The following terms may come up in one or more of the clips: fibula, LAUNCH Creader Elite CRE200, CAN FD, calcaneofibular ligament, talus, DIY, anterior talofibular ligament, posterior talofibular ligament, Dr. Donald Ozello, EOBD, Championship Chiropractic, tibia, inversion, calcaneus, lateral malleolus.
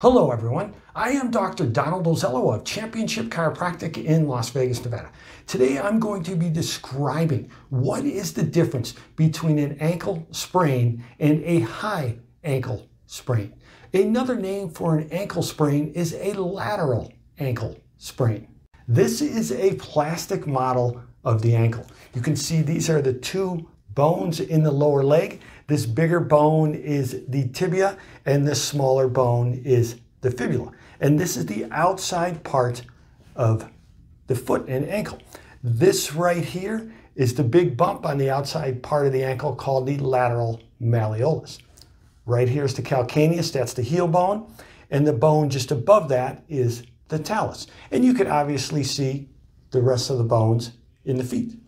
Hello everyone, I am Dr. Donald Ozello of Championship Chiropractic in Las Vegas, Nevada. Today I'm going to be describing what is the difference between an ankle sprain and a high ankle sprain. Another name for an ankle sprain is a lateral ankle sprain. This is a plastic model of the ankle. You can see these are the two bones in the lower leg. This bigger bone is the tibia and this smaller bone is the fibula. And this is the outside part of the foot and ankle. This right here is the big bump on the outside part of the ankle called the lateral malleolus. Right here is the calcaneus, that's the heel bone. And the bone just above that is the talus. And you can obviously see the rest of the bones in the feet.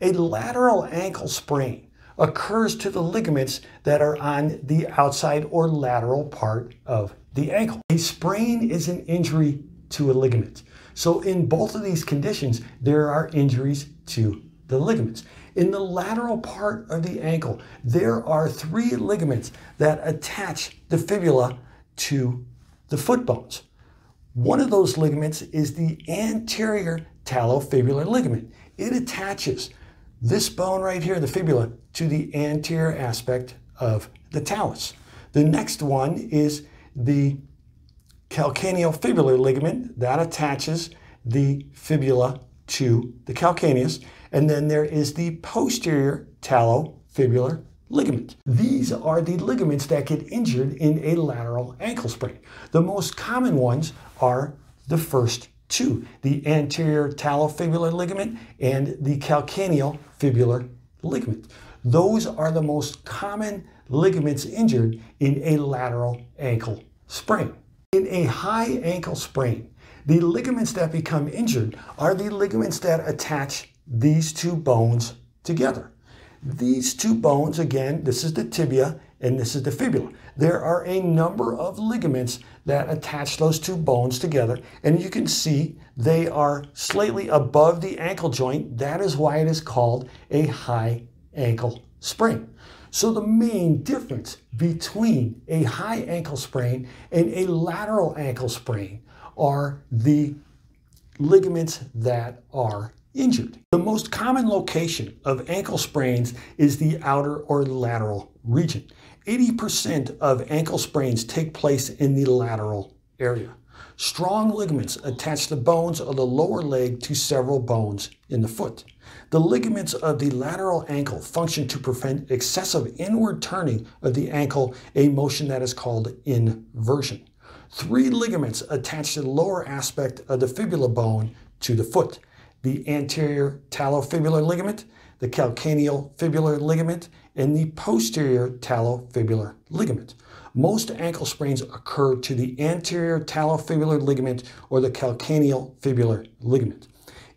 A lateral ankle sprain occurs to the ligaments that are on the outside or lateral part of the ankle. A sprain is an injury to a ligament. So in both of these conditions, there are injuries to the ligaments. In the lateral part of the ankle, there are three ligaments that attach the fibula to the foot bones. One of those ligaments is the anterior talofibular ligament. It attaches this bone right here, the fibula, to the anterior aspect of the talus. The next one is the calcaneofibular ligament. That attaches the fibula to the calcaneus. And then there is the posterior talofibular ligament. These are the ligaments that get injured in a lateral ankle sprain. The most common ones are the first two, the anterior talofibular ligament and the calcaneofibular ligament. Those are the most common ligaments injured in a lateral ankle sprain. In a high ankle sprain, the ligaments that become injured are the ligaments that attach these two bones together. These two bones, again, this is the tibia and this is the fibula. There are a number of ligaments that attach those two bones together, and you can see they are slightly above the ankle joint. That is why it is called a high ankle sprain. So the main difference between a high ankle sprain and a lateral ankle sprain are the ligaments that are injured. The most common location of ankle sprains is the outer or lateral region. 80% of ankle sprains take place in the lateral area. Strong ligaments attach the bones of the lower leg to several bones in the foot. The ligaments of the lateral ankle function to prevent excessive inward turning of the ankle, a motion that is called inversion. Three ligaments attach the lower aspect of the fibula bone to the foot: the anterior talofibular ligament, the calcaneofibular ligament, and the posterior talofibular ligament. Most ankle sprains occur to the anterior talofibular ligament or the calcaneofibular ligament.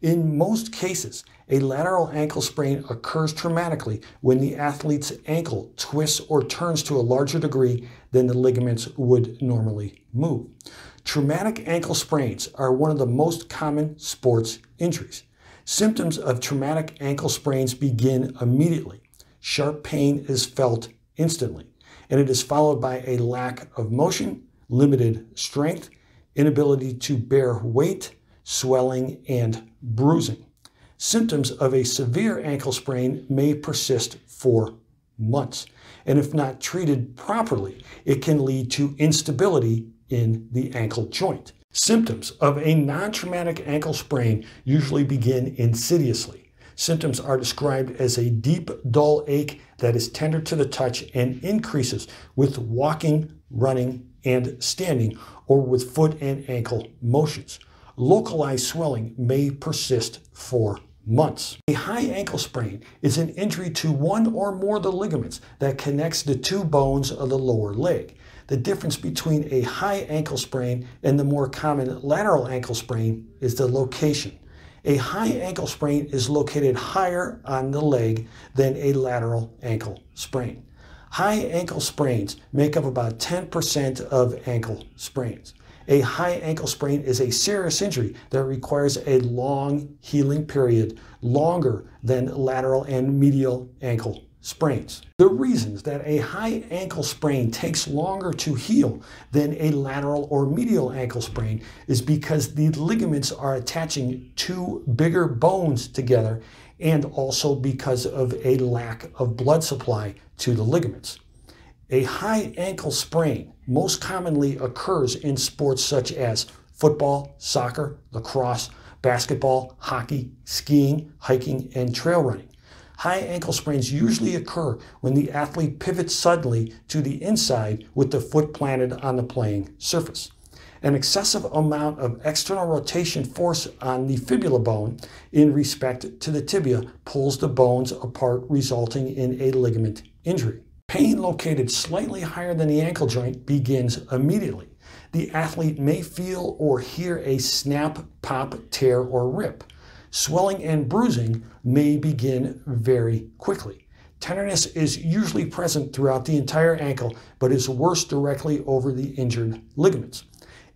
In most cases, a lateral ankle sprain occurs traumatically when the athlete's ankle twists or turns to a larger degree than the ligaments would normally move. Traumatic ankle sprains are one of the most common sports injuries. Symptoms of traumatic ankle sprains begin immediately. Sharp pain is felt instantly, and it is followed by a lack of motion, limited strength, inability to bear weight, swelling, and bruising. Symptoms of a severe ankle sprain may persist for months, and if not treated properly, it can lead to instability in the ankle joint. Symptoms of a non-traumatic ankle sprain usually begin insidiously. Symptoms are described as a deep, dull ache that is tender to the touch and increases with walking, running, and standing, or with foot and ankle motions. Localized swelling may persist for months. A high ankle sprain is an injury to one or more of the ligaments that connects the two bones of the lower leg. The difference between a high ankle sprain and the more common lateral ankle sprain is the location. A high ankle sprain is located higher on the leg than a lateral ankle sprain. High ankle sprains make up about 10% of ankle sprains. A high ankle sprain is a serious injury that requires a long healing period, longer than lateral and medial ankle sprains. The reasons that a high ankle sprain takes longer to heal than a lateral or medial ankle sprain is because the ligaments are attaching two bigger bones together, and also because of a lack of blood supply to the ligaments. A high ankle sprain most commonly occurs in sports such as football, soccer, lacrosse, basketball, hockey, skiing, hiking, and trail running. High ankle sprains usually occur when the athlete pivots suddenly to the inside with the foot planted on the playing surface. An excessive amount of external rotation force on the fibula bone in respect to the tibia pulls the bones apart, resulting in a ligament injury. Pain located slightly higher than the ankle joint begins immediately. The athlete may feel or hear a snap, pop, tear, or rip. Swelling and bruising may begin very quickly. Tenderness is usually present throughout the entire ankle, but is worse directly over the injured ligaments.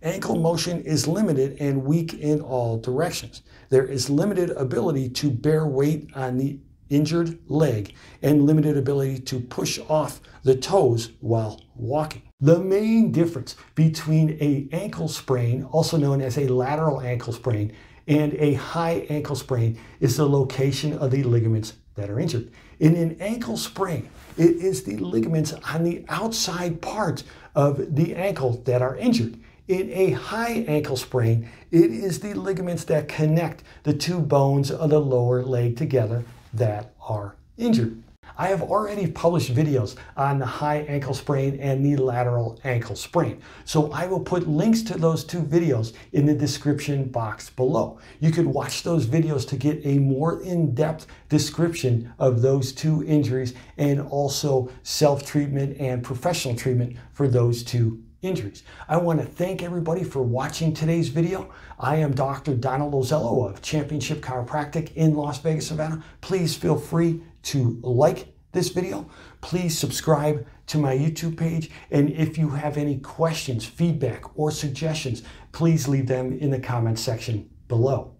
Ankle motion is limited and weak in all directions. There is limited ability to bear weight on the injured leg and limited ability to push off the toes while walking. The main difference between an ankle sprain, also known as a lateral ankle sprain, and a high ankle sprain is the location of the ligaments that are injured. In an ankle sprain, it is the ligaments on the outside part of the ankle that are injured. In a high ankle sprain, it is the ligaments that connect the two bones of the lower leg together that are injured. I have already published videos on the high ankle sprain and the lateral ankle sprain, so I will put links to those two videos in the description box below. You could watch those videos to get a more in-depth description of those two injuries and also self-treatment and professional treatment for those two injuries. I want to thank everybody for watching today's video. I am Dr. Donald Ozello of Championship Chiropractic in Las Vegas, Nevada. Please feel free to like this video. Please subscribe to my YouTube page. And if you have any questions, feedback, or suggestions, please leave them in the comment section below.